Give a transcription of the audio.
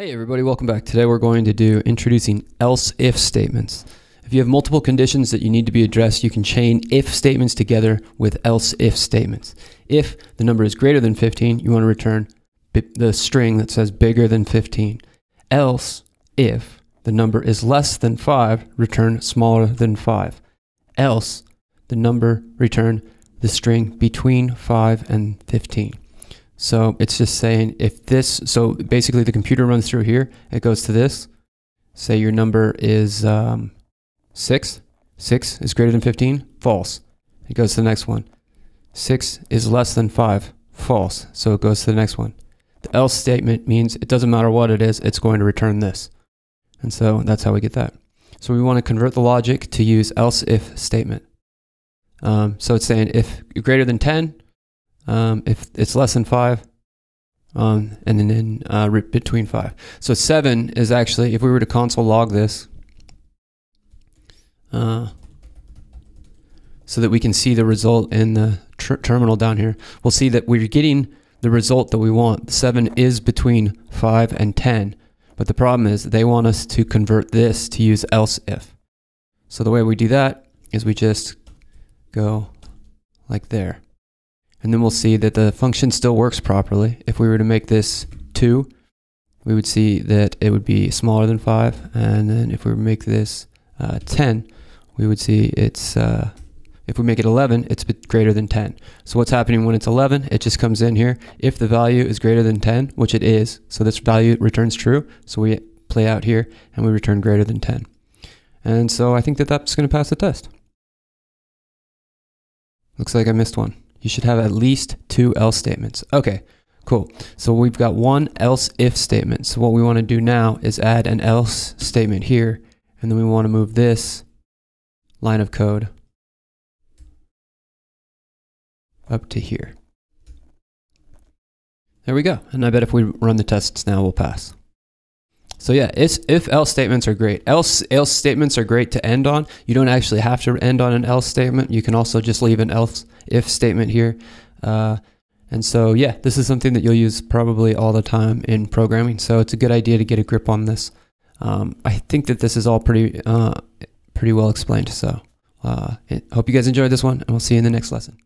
Hey everybody, welcome back. Today we're going to do introducing else if statements. If you have multiple conditions that you need to be addressed, you can chain if statements together with else if statements. If the number is greater than 15, you want to return the string that says bigger than 15. Else if the number is less than 5, return smaller than 5. Else the number, return the string between 5 and 15. So it's just saying if this, so basically the computer runs through here, it goes to this. Say your number is 6. 6 is greater than 15, false. It goes to the next one. 6 is less than 5, false. So it goes to the next one. The else statement means it doesn't matter what it is, it's going to return this. And so that's how we get that. So we want to convert the logic to use else if statement. So it's saying if you're greater than 10, if it's less than 5, and then between 5. So 7 is actually, if we were to console log this, so that we can see the result in the terminal down here, we'll see that we're getting the result that we want. 7 is between 5 and 10, but the problem is they want us to convert this to use else if. So the way we do that is we just go like there. And then we'll see that the function still works properly. If we were to make this 2, we would see that it would be smaller than 5. And then if we were to make this 10, we would see it's, if we make it 11, it's greater than 10. So what's happening when it's 11? It just comes in here. If the value is greater than 10, which it is, so this value returns true. So we play out here and we return greater than 10. And so I think that that's going to pass the test. Looks like I missed one. You should have at least 2 else statements. Okay, cool. So we've got one else if statement. So what we want to do now is add an else statement here, and then we want to move this line of code up to here. There we go. And I bet if we run the tests now, we'll pass. So yeah, if else statements are great. Else statements are great to end on. You don't actually have to end on an else statement. You can also just leave an else if statement here. And so yeah, this is something that you'll use probably all the time in programming. So it's a good idea to get a grip on this. I think that this is all pretty well explained. So hope you guys enjoyed this one, and we'll see you in the next lesson.